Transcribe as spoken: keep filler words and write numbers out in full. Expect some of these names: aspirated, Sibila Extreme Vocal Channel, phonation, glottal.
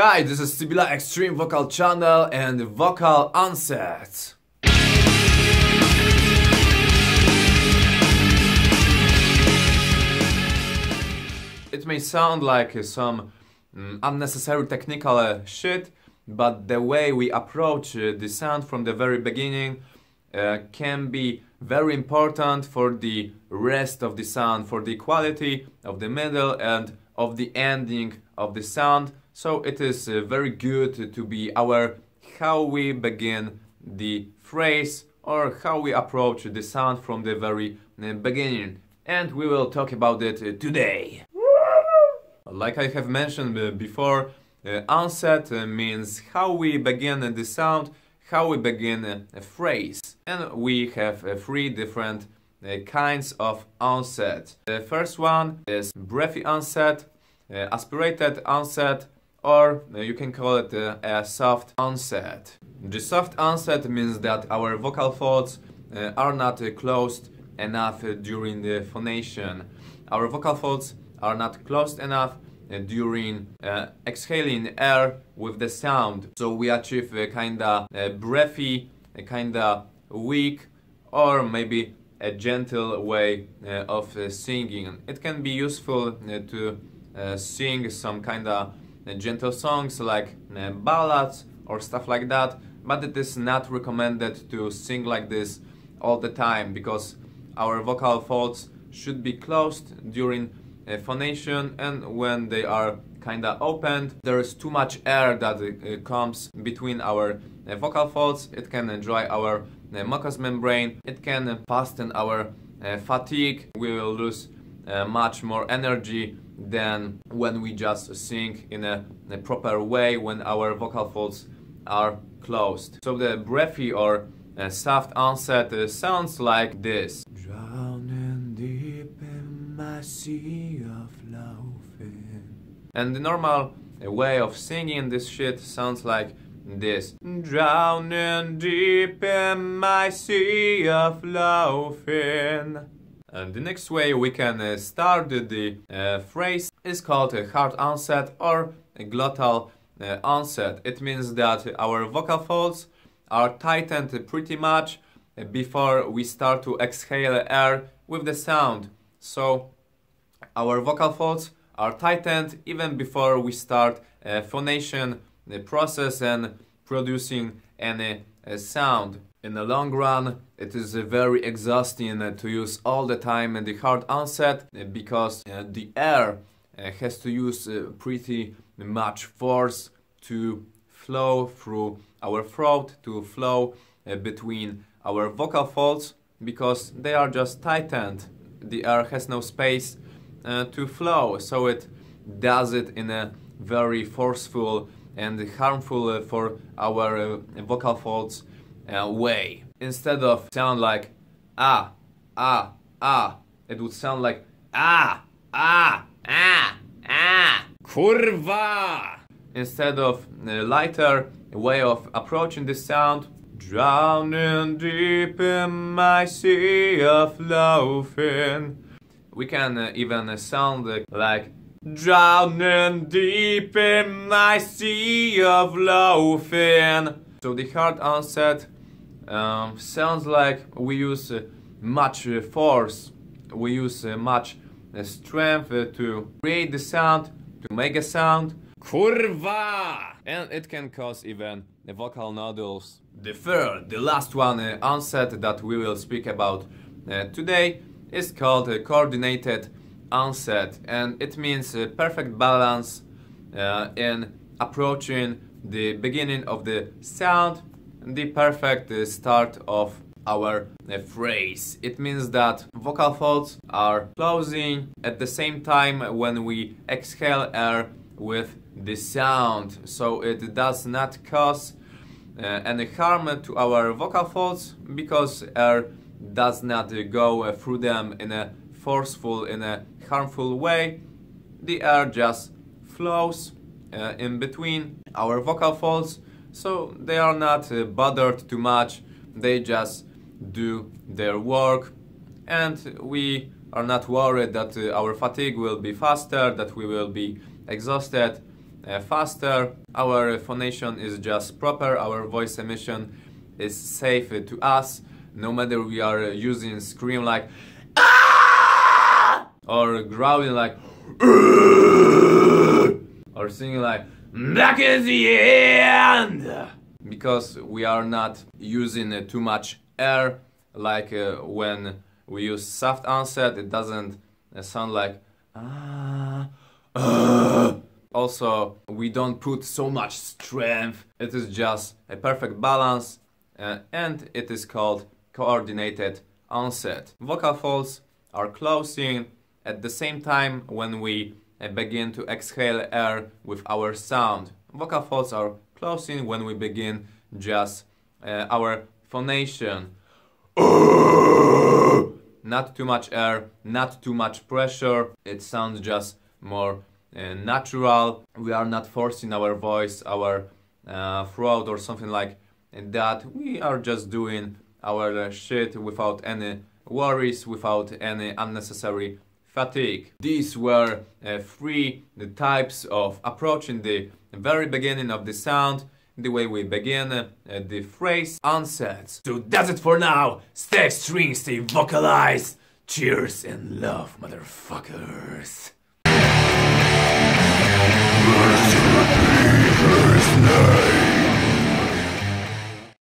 Hi, this is Sibila Extreme Vocal Channel and Vocal Onset. It may sound like uh, some um, unnecessary technical uh, shit, but the way we approach uh, the sound from the very beginning uh, can be very important for the rest of the sound, for the quality of the middle and of the ending of the sound. So it is uh, very good to be aware how we begin the phrase or how we approach the sound from the very uh, beginning. And we will talk about it uh, today. Like I have mentioned uh, before, uh, onset uh, means how we begin uh, the sound, how we begin uh, a phrase. And we have uh, three different uh, kinds of onset. The first one is breathy onset, uh, aspirated onset, or uh, you can call it uh, a soft onset. The soft onset means that our vocal folds uh, are not uh, closed enough uh, during the phonation. Our vocal folds are not closed enough uh, during uh, exhaling air with the sound. So we achieve a kinda uh, breathy, a kinda weak, or maybe a gentle way uh, of uh, singing. It can be useful uh, to uh, sing some kinda uh, gentle songs like uh, ballads or stuff like that, but it is not recommended to sing like this all the time because our vocal folds should be closed during phonation, and when they are kinda opened, there is too much air that uh, comes between our uh, vocal folds. It can uh, dry our uh, mucous membrane, it can uh, hasten our uh, fatigue. We will lose uh, much more energy than when we just sing in a, a proper way, when our vocal folds are closed. So the breathy or uh, soft onset uh, sounds like this. Sea of laughing. And the normal way of singing this shit sounds like this. Drowning deep in my sea of laughing. And the next way we can uh, start the uh, phrase is called a hard onset or a glottal uh, onset. It means that our vocal folds are tightened pretty much before we start to exhale air with the sound. So our vocal folds are tightened even before we start uh, phonation, the process, and producing any uh, sound. In the long run, it is uh, very exhausting uh, to use all the time uh, the hard onset uh, because uh, the air uh, has to use uh, pretty much force to flow through our throat, to flow uh, between our vocal folds because they are just tightened. The air has no space uh, to flow, so it does it in a very forceful and harmful uh, for our uh, vocal folds uh, way. Instead of sound like ah, ah, ah, it would sound like ah, ah, ah, ah, kurwa. Instead of a lighter way of approaching this sound, drowning deep in my sea of laughing. We can uh, even uh, sound uh, like drowning deep in my sea of laughing. So the hard onset um, sounds like we use uh, much uh, force, we use uh, much uh, strength uh, to create the sound, to make a sound. Kurwa! And it can cause even the vocal nodules. The third, the last one, uh, onset that we will speak about uh, today is called a coordinated onset, and it means a perfect balance uh, in approaching the beginning of the sound and the perfect uh, start of our uh, phrase. It means that vocal folds are closing at the same time when we exhale air with the sound, so it does not cause uh, any harm to our vocal folds because air does not uh, go uh, through them in a forceful, in a harmful way. The air just flows uh, in between our vocal folds, so they are not uh, bothered too much. They just do their work, and we are not worried that uh, our fatigue will be faster, that we will be exhausted. uh, faster, our phonation is just proper, our voice emission is safe uh, to us, no matter we are uh, using scream like or growling like or singing like "That is the end," because we are not using uh, too much air, like uh, when we use soft onset it doesn't uh, sound like ah, uh. Also we don't put so much strength, it is just a perfect balance, uh, and it is called coordinated onset. Vocal folds are closing at the same time when we uh, begin to exhale air with our sound. Vocal folds are closing when we begin just uh, our phonation. Not too much air, not too much pressure, it sounds just more uh, natural. We are not forcing our voice, our uh, throat or something like that. We are just doing our uh, shit without any worries, without any unnecessary fatigue. These were uh, three the types of approaching the very beginning of the sound, the way we begin uh, the phrase onsets. So that's it for now. Stay extreme, stay vocalized. Cheers and love, motherfuckers. Mercy,